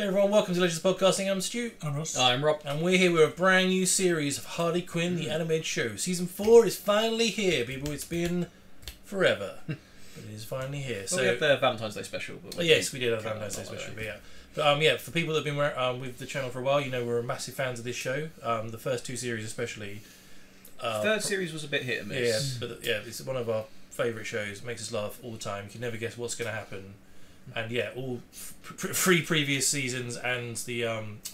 Hey everyone, welcome to Legends of Podcasting. I'm Stu. I'm Ross. I'm Rob. And we're here with a brand new series of Harley Quinn, the animated show. Season 4 is finally here, people. It's been forever. But it is finally here. So, well, we had the Valentine's Day special. But yes, we did have Valentine's Day special. But, yeah. But yeah, for people that have been with the channel for a while, you know we're massive fans of this show. The first two series especially. Third series was a bit hit and miss. Yeah, but yeah, it's one of our favourite shows. It makes us laugh all the time. You can never guess what's going to happen. And yeah, all three previous seasons and the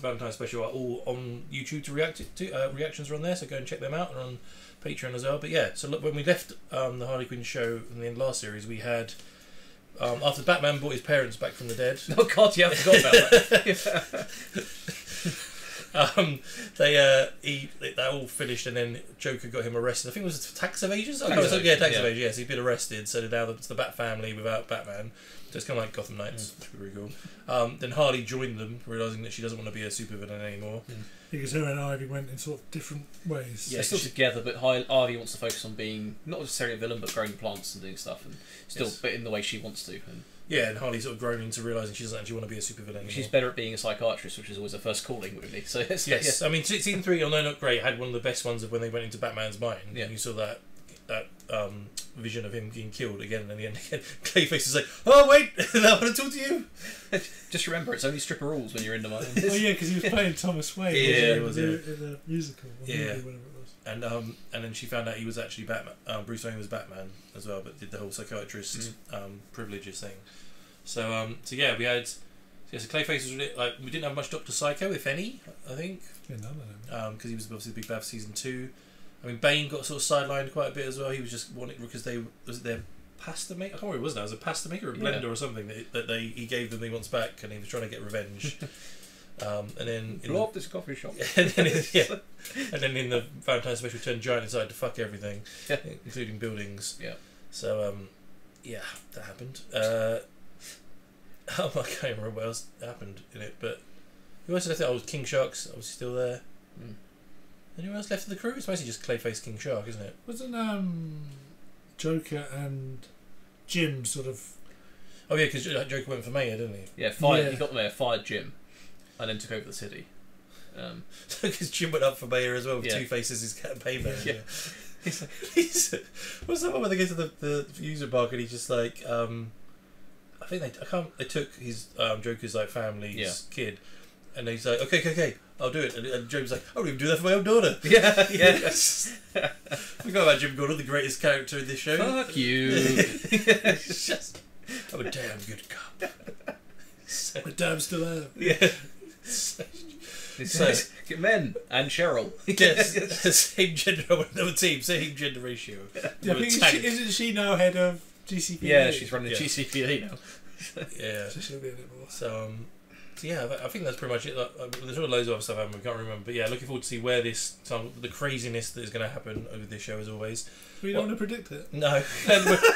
Valentine's special are all on YouTube to react to. Reactions are on there, so go and check them out, and on Patreon as well. But yeah, so look, when we left the Harley Quinn show in the last series, we had after Batman brought his parents back from the dead. Oh God, yeah, I forgot about that. That all finished, and then Joker got him arrested. I think it was tax evasion. Tax evasion. Yes, he's been arrested. So now it's the Bat family without Batman. So it's kind of like Gotham Knights, which would be really cool. Then Harley joined them, realising that she doesn't want to be a supervillain anymore. Because her and Ivy went in sort of different ways. Yeah, still together, but Ivy wants to focus on being not necessarily a villain, but growing plants and doing stuff, and still but in the way she wants to. And Harley's sort of grown into realising she doesn't actually want to be a supervillain anymore. She's better at being a psychiatrist, which is always her first calling, really. So I mean, season 3, although not great, had one of the best ones of when they went into Batman's mind. Yeah. And you saw that. Vision of him getting killed again and again. Clayface is like, oh wait, I want to talk to you. Just remember, it's only stripper rules when you're in the mind. Oh yeah, because he was playing Thomas Wayne. Yeah, he was in the musical. Whatever it was. And then she found out he was actually Batman. Bruce Wayne was Batman as well, but did the whole psychiatrist privileges thing. So yeah, we had. So Clayface was really, we didn't have much Dr. Psycho, if any, I think. Yeah, none of them. Because he was obviously the big bad for season 2. I mean, Bane got sort of sidelined quite a bit as well. He was just wanting because they was it their pasta maker. I can't remember what it was now. It was a pasta maker or a blender or something that he gave them. He wants back, and he was trying to get revenge. And then blow up this coffee shop. and then in the Valentine's special, turned giant inside to fuck everything, including buildings. Yeah. So yeah, that happened. I can't remember what else happened in it, but who else left it? Oh, King Shark's obviously still there. Anyone else left of the crew? It's mostly just Clayface, King Shark, isn't it? Wasn't Joker and Jim sort of... Oh yeah, because Joker went for mayor, didn't he? Yeah, he got the mayor, fired Jim, and then took over the city. Because Jim went up for mayor as well with Two Faces, his campaign manager. Yeah. What's that one when they go to the user park and he's just like... They took his Joker's family's kid, and he's like, okay, I'll do it. And Jim's like, I won't even do that for my own daughter. Yeah, yes. We go about Jim Gordon, the greatest character in this show. Fuck you. I'm a damn good cop. I'm a damn still am. Yeah. It's men and Cheryl. Yes. Same gender, another team, same gender ratio. Yeah, isn't she now head of GCPD? Yeah, she's running the GCPD now. Yeah. She should be a bit more. So, yeah, I think that's pretty much it. There's all loads of other stuff happening, we can't remember. But yeah, looking forward to see where this, the craziness that is going to happen over this show as always. We don't want to predict it. No.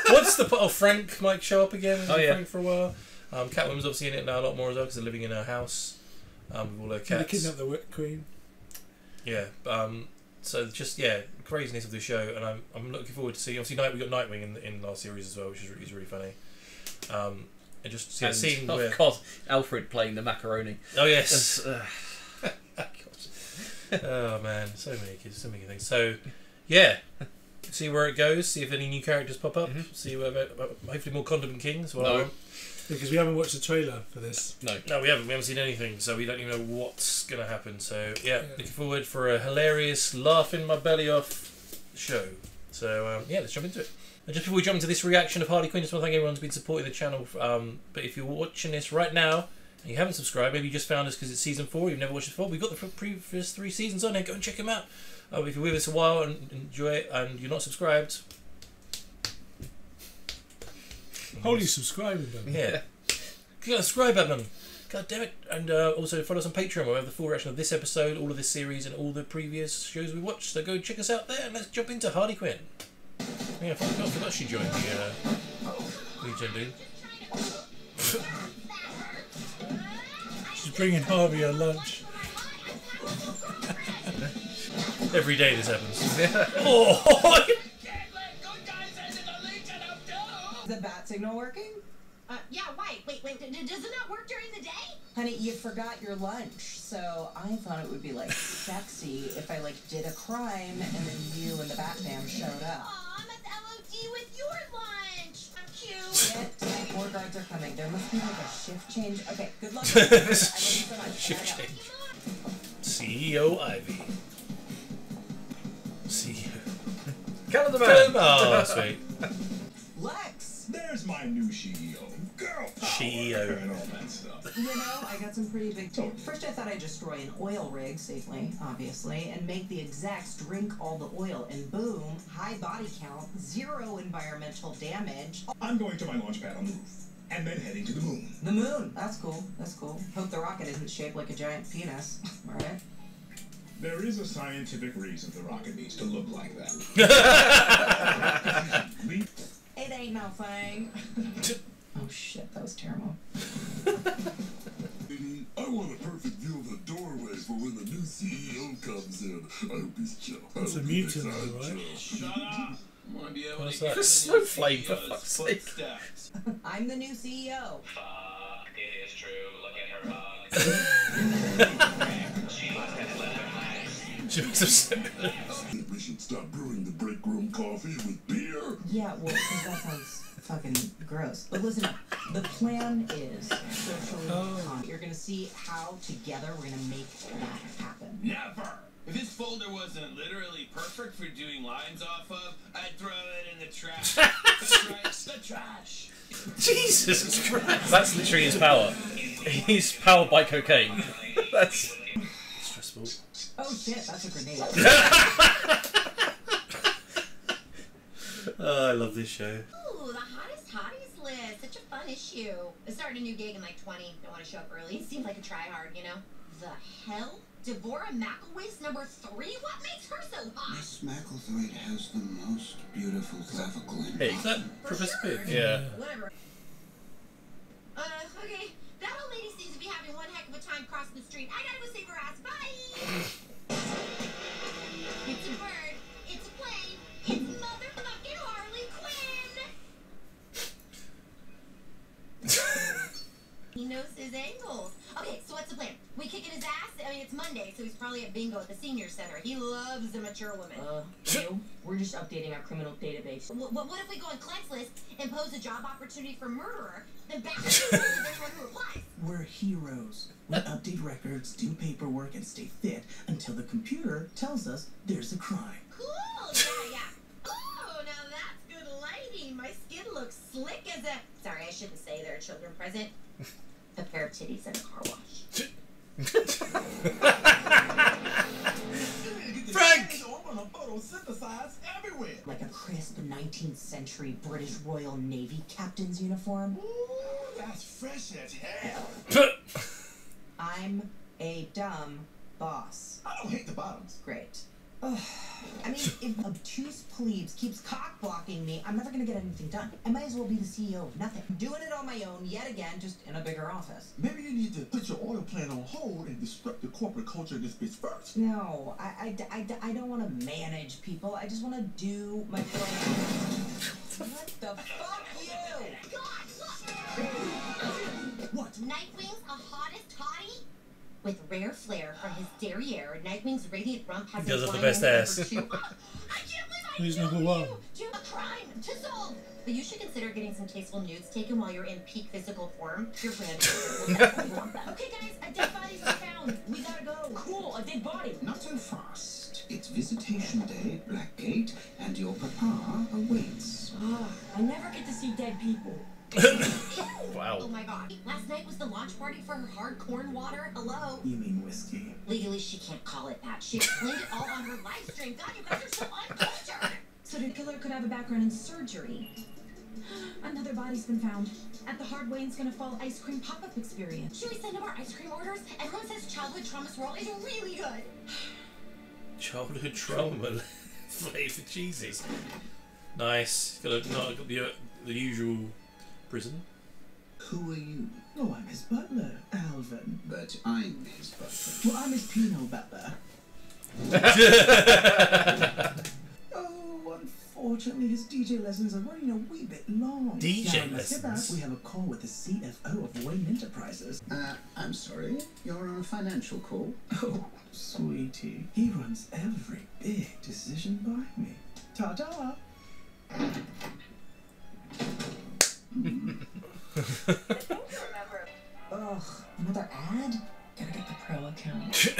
What's the... Oh, Frank might show up again. Frank for a while. Catwoman's obviously in it now a lot more as well because they're living in her house with all her cats. They kidnapped the Queen. Yeah. So just, yeah, craziness of the show. And I'm looking forward to seeing... Obviously, we got Nightwing in last series as well, which is really funny. And just seeing where... God, Alfred playing the macaroni. Oh yes. Oh man, so many kids, so many things. So yeah, see where it goes. See if any new characters pop up. See where hopefully more Condiment King as well. No, because we haven't watched the trailer for this. No, we haven't. We haven't seen anything, so we don't even know what's going to happen. So yeah, looking forward for a hilarious, laughing my belly off show. So yeah, let's jump into it. And just before we jump into this reaction of Harley Quinn, I just want to thank everyone who's been supporting the channel. But if you're watching this right now and you haven't subscribed, maybe you just found us because it's season 4, you've never watched it before. We've got the previous 3 seasons on here, go and check them out. If you're with us a while and enjoy it and you're not subscribed. Holy subscribing button. Yeah. Click on the subscribe button. God damn it. And also follow us on Patreon where we have the full reaction of this episode, all of this series, and all the previous shows we watched. So go check us out there and let's jump into Harley Quinn. Yeah, I forgot she joined the Legion of Doom. She's bringing Harvey her lunch. Every day this happens. Oh! Is the bat signal working? Yeah, why? Wait, does it not work during the day? Honey, you forgot your lunch, so I thought it would be, like, sexy if I, like, did a crime and then you and the Batman showed up. Aw, I'm at the LOD with your lunch! I'm cute! Yeah, more guards are coming. There must be, like, a shift change. Okay, good luck. I love you so much. Shift change. CEO Ivy. CEO. Count them out. Oh, sweet. Lex! There's my new CEO. Girl power and all that stuff. You know, I got some pretty big... First, I thought I'd destroy an oil rig safely, obviously, and make the execs drink all the oil, and boom, high body count, zero environmental damage. I'm going to my launch pad on the roof, and then heading to the moon. The moon! That's cool, that's cool. Hope the rocket isn't shaped like a giant penis, alright? There is a scientific reason the rocket needs to look like that. It ain't no thing. Oh shit, that was terrible. I want a perfect view of the doorway for when the new CEO comes in. I hope he's chill. It's a mutant, right? Shut up! What's that? Snowflake, for fuck's sake. I'm the new CEO. Fuck, it is true. Look at her hug. She must have left her eyes. I think we should stop brewing the break room coffee with beer. Yeah, well, because that sounds... fucking gross. But listen up. The plan is socially conscious. You're gonna see how together we're gonna make that happen. Never! If this folder wasn't literally perfect for doing lines off of, I'd throw it in the trash. The trash. Jesus Christ. That's literally his power. He's powered by cocaine. That's stressful. Oh shit, that's a grenade. Oh, I love this show. Ooh, the hottest hotties list. Such a fun issue. I started a new gig in like 20. Don't want to show up early. It seemed like a try-hard, you know? The hell? Devorah McElwiss, #3? What makes her so hot? Miss McElthwaite has the most beautiful clavicle in Hey, is that Professor Pig? Sure. Yeah. Whatever. Okay. That old lady seems to be having one heck of a time crossing the street. I gotta go save her ass. Bye! It's a bird. It's a plane. It's motherfucking Harley Quinn! He knows his angles. Okay, so what's the plan? We kicking his ass? I mean, it's Monday, so he's probably at bingo at the senior center. He loves the mature woman. No, we're just updating our criminal database. What if we go on Craigslist and pose a job opportunity for murderer, then back to everyone who applies? We're heroes. We update records, do paperwork, and stay fit until the computer tells us there's a crime. Cool, yeah, yeah. Oh, now that's good lighting. My skin looks slick as a... Sorry, I shouldn't say there are children present. A pair of titties and a car wash. Frank! Like a crisp 19th century British Royal Navy captain's uniform. Ooh, that's fresh as hell. I'm a dumb boss. I don't hate the bottoms. Great. Ugh. I mean, if obtuse plebes keeps cock-blocking me, I'm never gonna get anything done. I might as well be the CEO of nothing. Doing it on my own, yet again, just in a bigger office. Maybe you need to put your oil plan on hold and disrupt the corporate culture of this bitch first. No, I don't want to manage people. I just want to do my plan. What the fuck, you? God, look! What? Nightwing's a hottest hottie? With rare flair from his derriere, Nightwing's radiant rump has the best ass. I can't believe I killed you! Do a crime to solve! But you should consider getting some tasteful nudes taken while you're in peak physical form. Your brand will definitely want that. Okay guys, a dead body's been found. We gotta go. Cool, a dead body. Not so fast. It's visitation day at Blackgate, and your papa awaits. I never get to see dead people. Wow. Oh my god. Last night was the launch party for her hard corn water. Hello? You mean whiskey? Legally, she can't call it that. She explained it all on her live stream. God, you guys are so uncultured. So the killer could have a background in surgery. Another body's been found. At the Hard Wayne's Gonna Fall ice cream pop-up experience. Should we send them our ice cream orders? Everyone says childhood trauma's role is really good. Childhood trauma. Flavor Jesus. Nice. Got the usual... prison? Who are you? Oh, I'm his butler, Alvin. But I'm his butler. Well, I'm his penal butler. Oh, Unfortunately, his DJ lessons are running a wee bit long. DJ lessons? We have a call with the CFO of Wayne Enterprises. I'm sorry, you're on a financial call. Oh, sweetie. He runs every big decision by me. Ta-ta! Ugh, another ad? Gotta get the pro account. Is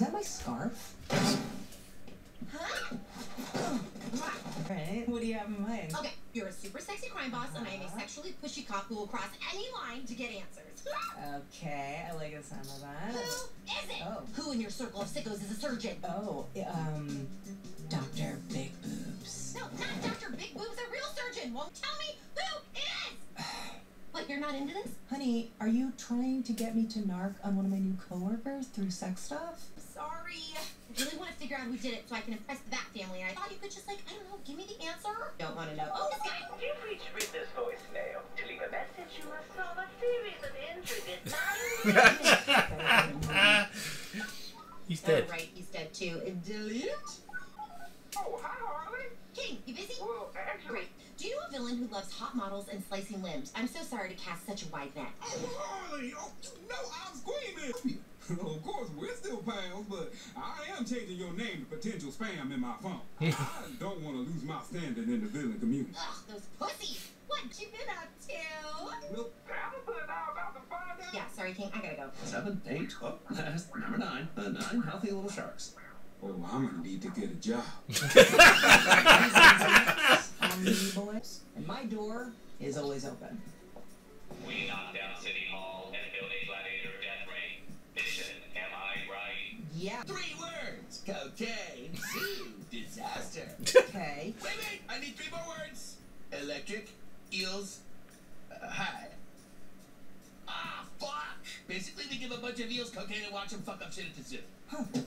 that my scarf? Huh? Oh, wow. Right? What do you have in mind? Okay, you're a super sexy crime boss, and I am a sexually pushy cop who will cross any line to get answers. Okay, I like the sound of that. Who is it? Oh. Who in your circle of sickos is a surgeon? Oh, Dr. Big Boobs. No, not Dr. Big Boobs, a real surgeon. Won't tell me who it is! What, you're not into this? Honey, are you trying to get me to narc on one of my new coworkers through sex stuff? Sorry. I really want to figure out who did it so I can impress the Bat family, and I thought you could just, like, I don't know, give me the answer. Don't want to know. Oh, this guy. You've reached Rita's voicemail. To leave a message, you must solve a series of intricate... He's dead. Oh, right, he's dead, too. Delete? Oh, hi, Harley. King, you busy? Well, actually... Great. Do you know a villain who loves hot models and slicing limbs? I'm so sorry to cast such a wide net. Oh, Harley! Oh, you know I was screaming! Of course, we're still pals, but I am changing your name to potential spam in my phone. I don't want to lose my standing in the villain community. Ugh, those pussies! What you been up to? Well, Allison and I are about to find out. Yeah, sorry, King, I gotta go. 7, 8, oh, last, number 9, the 9 healthy little sharks. Oh, I'm gonna need to get a job. And my door is always open. We knocked down City Hall and built a gladiator death ray. Mission, am I right? Yeah. 3 words. Cocaine. Zoo. Disaster. Okay. Wait, I need 3 more words. Electric. Eels. Hi. Ah, fuck. Basically, we give a bunch of eels cocaine and watch them fuck up shit at the zoo. Huh. I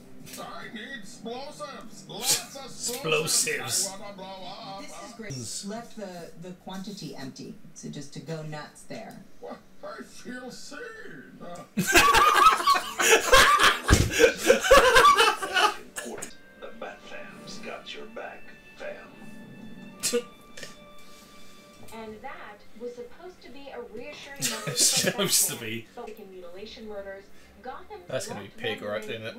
need explosives. Lots of explosives. I wanna blow up. This is great. Left the quantity empty, so just to go nuts there. What? I feel sad. The Bat Fam's got your back, fam. And that was supposed to be a reassuring message. Supposed to be. Fucking mutilation murders. That's gonna be Pig right there, isn't it?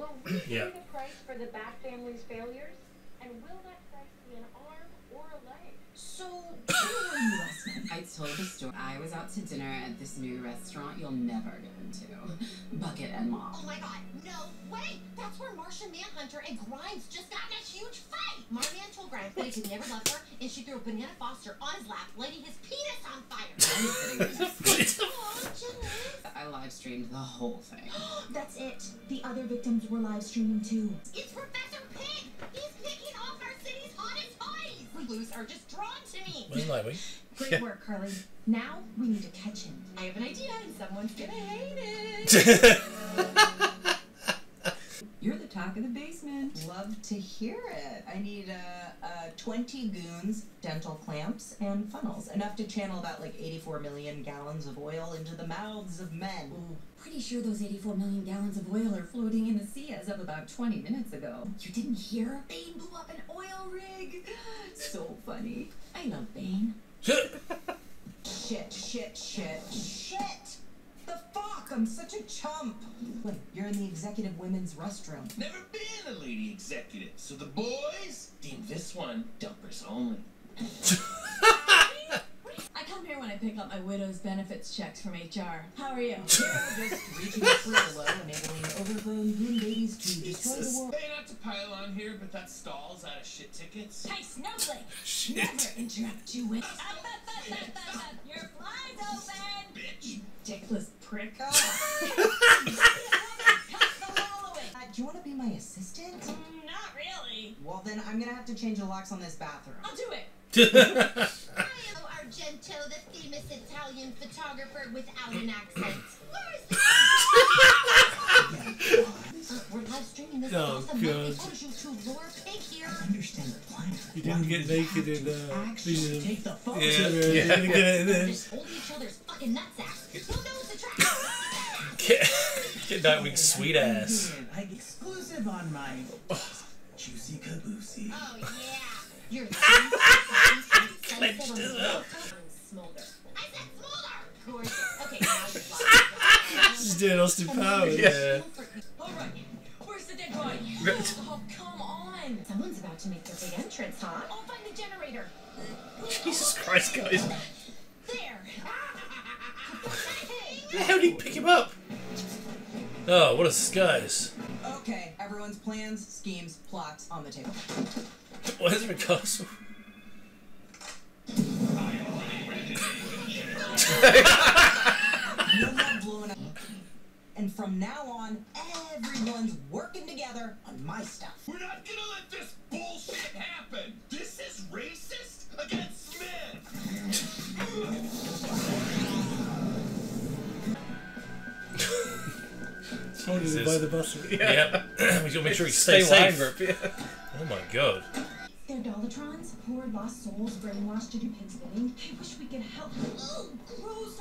Yeah. The price for the Bat family's failures, and will that price be an arm or a leg? So, where were you last night? I told the story. I was out to dinner at this new restaurant you'll never go into. Bucket and Mom. Oh my God, no way! That's where Martian Manhunter and Grimes just got in a huge fight! Martian told Grimes that he could never love her, and she threw a banana Foster on his lap, lighting his penis on fire! I live streamed the whole thing. That's it. The other victims were live streaming too. It's Professor Pig! He's picking off our city's hottest toys! We lose are just drawn to me. Wasn't I weak? Great work, Harley. Now we need to catch him. I have an idea and someone's gonna hate it. You're the talk of the basement. Love to hear it. I need 20 goons, dental clamps, and funnels. Enough to channel about like 84 million gallons of oil into the mouths of men. Ooh, pretty sure those 84 million gallons of oil are floating in the sea as of about 20 minutes ago. You didn't hear? Bane blew up an oil rig. So funny. I love Bane. Shit. The fuck? I'm such a chump. Wait, you're in the executive women's restroom. Never been a lady executive, so the boys deem this one dumpers only. I come here when I pick up my widow's benefits checks from HR. How are you? They're just reaching through low, enabling overgrown boom babies to destroy the world. Hey, not to pile on here, but that stall's out of shit tickets. Hey, Snowflake! Shit! Never interrupt you with... Your fly's open! Bitch! You dickless prick. Do you want to be my assistant? Not really. Well, then I'm going to have to change the locks on this bathroom. I'll do it! Argento, the famous Italian photographer without an accent. Where is the... We're live streaming this awesome monthly photo shoot to lure Pig here. I understand the blind. You didn't get naked in actually take the photo. Yeah. You didn't get just hold each other's fucking nuts out. Who knows the track? Get Nightwing's sweet ass. Exclusive on my... Juicy caboosey. Oh, yeah. You're clenched it up. Smolder. I said smolder! Gorgeous. Okay, now you're fine. She's doing Austin Powers. Yeah. Alright, where's the dead body? Oh, come on. Someone's about to make their big entrance, huh? I'll find the generator. Jesus Christ, guys. There. How did he pick him up? Oh, what a disguise. Okay, everyone's plans, schemes, plots on the table. What is it, castle? No one blowing up. And from now on, everyone's working together on my stuff. We're not gonna let this bullshit happen. This is racist against Smith. By the bus. Yeah. Yeah. We gotta make sure we stay safe. Yeah. Oh my god. They're Dollatrons, poor lost souls brainwashed to do pig's bidding. I wish we could help. Oh, gross.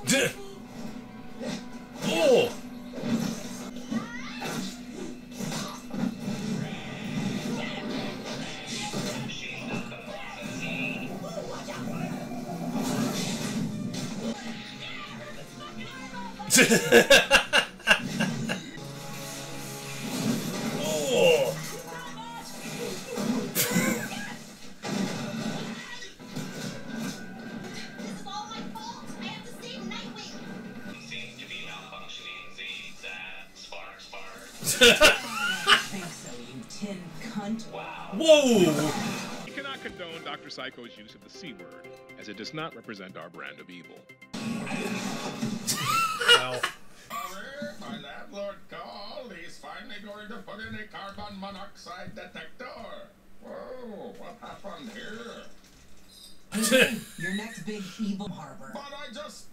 Oh! Dr. Psycho's use of the C word, as it does not represent our brand of evil. Wow. My landlord called. He's finally going to put in a carbon monoxide detector. Whoa, what happened here? Your next big evil harbor. But I just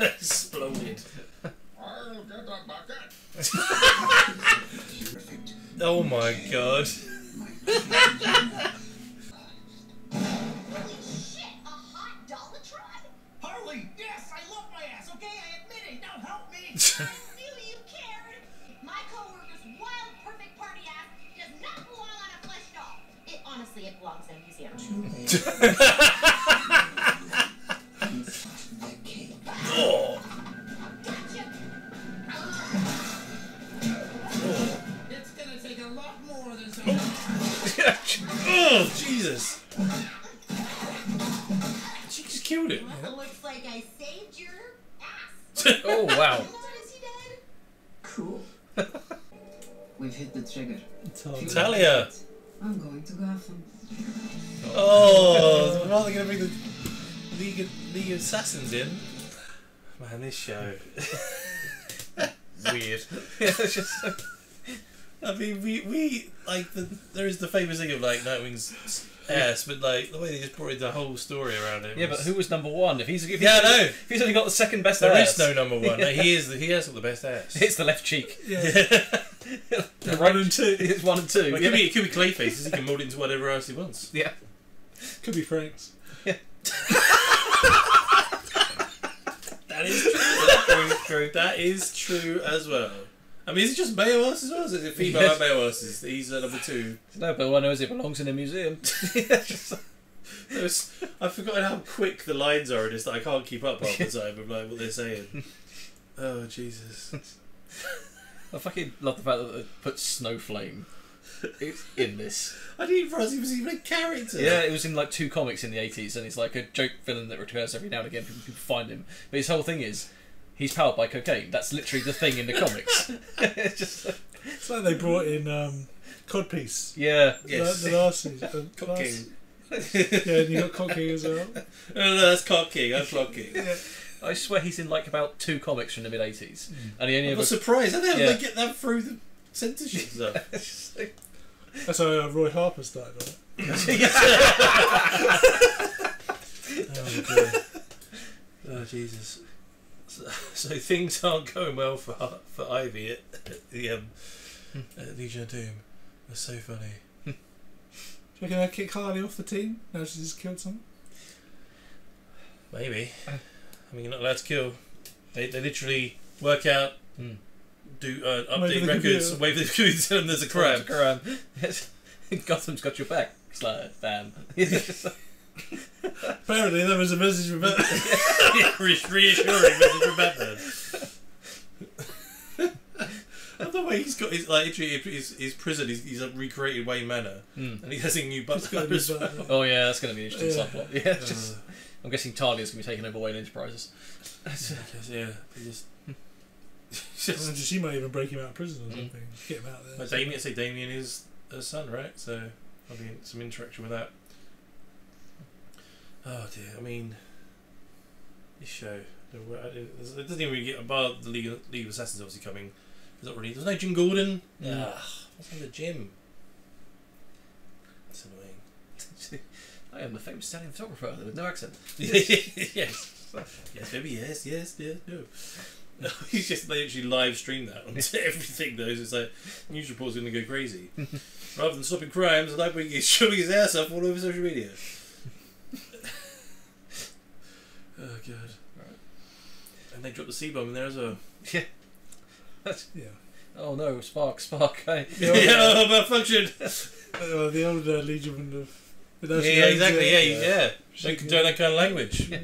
exploded the door. Exploded. I'll get a bucket. Oh my god. Holy shit, a hot Dollatron? Harley, yes, I love my ass, okay? I admit it, now help me! I feel you, Karen! My co-worker's wild, perfect party ass does not belong on a flesh doll. It honestly, it belongs in a museum. Oh. Gotcha! Oh. It's gonna take a lot more than some. Oh, Jesus! She just killed it. Well, looks like I saved your ass. Oh, wow. Cool. We've hit the trigger. Talia. I'm going to Gotham. Oh, they're rather going to bring the League of Assassins in. Man, this show. Weird. Yeah, it's just so... I mean, we like there is the famous thing of like Nightwing's ass, but like the way they just brought the whole story around him. Yeah, but who was #1? If he's only got the second best ass. There is no #1. Yeah. Like, he has got the best ass. It's the left cheek. Yeah. The right 1 and 2. It's 1 and 2. Well, yeah. It could be Clayface. He can mold it into whatever else he wants. Yeah. Could be Frank's. Yeah. That is true. That is true as well. I mean, is it just male asses as well? Is it female and male asses? He's #2. No, but one knows it belongs in a museum. I've forgotten how quick the lines are in this that I can't keep up half the time with like, what they're saying. Oh, Jesus. I fucking love the fact that they put Snowflame in this. I didn't realise he was even a character. Yeah, it was in like 2 comics in the 80s, and it's like a joke villain that recurs every now and again. People find him. But his whole thing is... he's powered by cocaine. That's literally the thing in the comics. It's like they brought in Codpiece. Yeah. Yes. The last season. Cod King. Yeah, and you got Cod King as well. No, that's Cod King. I'm Cod King. Yeah. I swear he's in like about 2 comics from the mid '80s, and he only. I'm not surprised. How the hell did they get that through the censorship stuff? Like... That's how Roy Harper started on it. Oh Jesus. So things aren't going well for Ivy at Legion of Doom. That's so funny. Do you reckon I kick Harley off the team? Now she's just killed someone? Maybe. I mean, you're not allowed to kill. They literally work out, do update records, wave the computer, tell them there's a crime. Gotham's got your back, Slam. Apparently there was a message from Batman. Reassuring message from Batman. And the way he's got his like his prison, he's recreated Wayne Manor, and he has a new butler as well. Oh yeah, that's going to be an interesting subplot. Yeah, it's just, I'm guessing Talia's going to be taking over Wayne Enterprises. Yeah, she might even break him out of prison or something. Get him out of there. Well, Damien, say Damien is her son, right? So I'll be some interaction with that. Oh dear, I mean, this show, it doesn't even really get, about the League of Assassins obviously coming, there's not really, there's no Jim Gordon. What's happened to Jim? That's annoying. I am the famous Italian photographer with no accent. Yes, baby, yes. No, he's just, they actually live stream that onto everything though, so it's like, news report's going to go crazy. Rather than stopping crimes, Nightwing is showing his ass up all over social media. Oh god! Right. And they dropped the C bomb in there as well. Yeah. That's, yeah. Oh no! Spark! Hey. Yeah, malfunctioned. The old Legion of. Yeah, exactly. Yeah. They can do that kind of language. Yeah.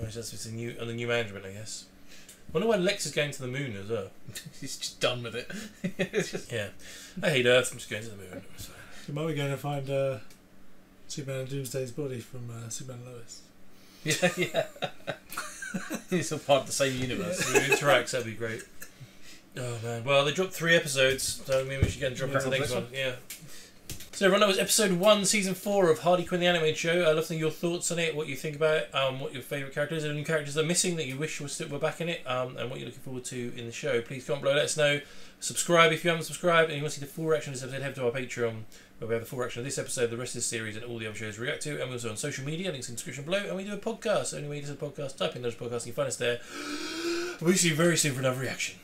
That's new under new management, I guess. I wonder why Lex is going to the moon as well. He's just done with it. It's just... Yeah. I hate Earth. I'm just going to the moon. So. You might be going to find Superman and Doomsday's body from Superman and Lois. Yeah. It's all part of the same universe. Yeah. It interacts, that'd be great. Oh man. Well, they dropped 3 episodes, so maybe we should go and drop into the next one. Yeah. So everyone, that was episode 1, season 4 of Harley Quinn the Animated Show. I'd love to know your thoughts on it, what you think about it, what your favourite characters and characters are missing that you wish were back in it, and what you're looking forward to in the show. Please comment below, let us know. Subscribe if you haven't subscribed, and you want to see the full reaction of this episode, head to our Patreon, where we have the full reaction of this episode, the rest of this series, and all the other shows we react to. And we're also on social media, links in the description below, and we do a podcast. The only way you listen to a podcast, type in Legends of Podcasting, you find us there. We'll see you very soon for another reaction.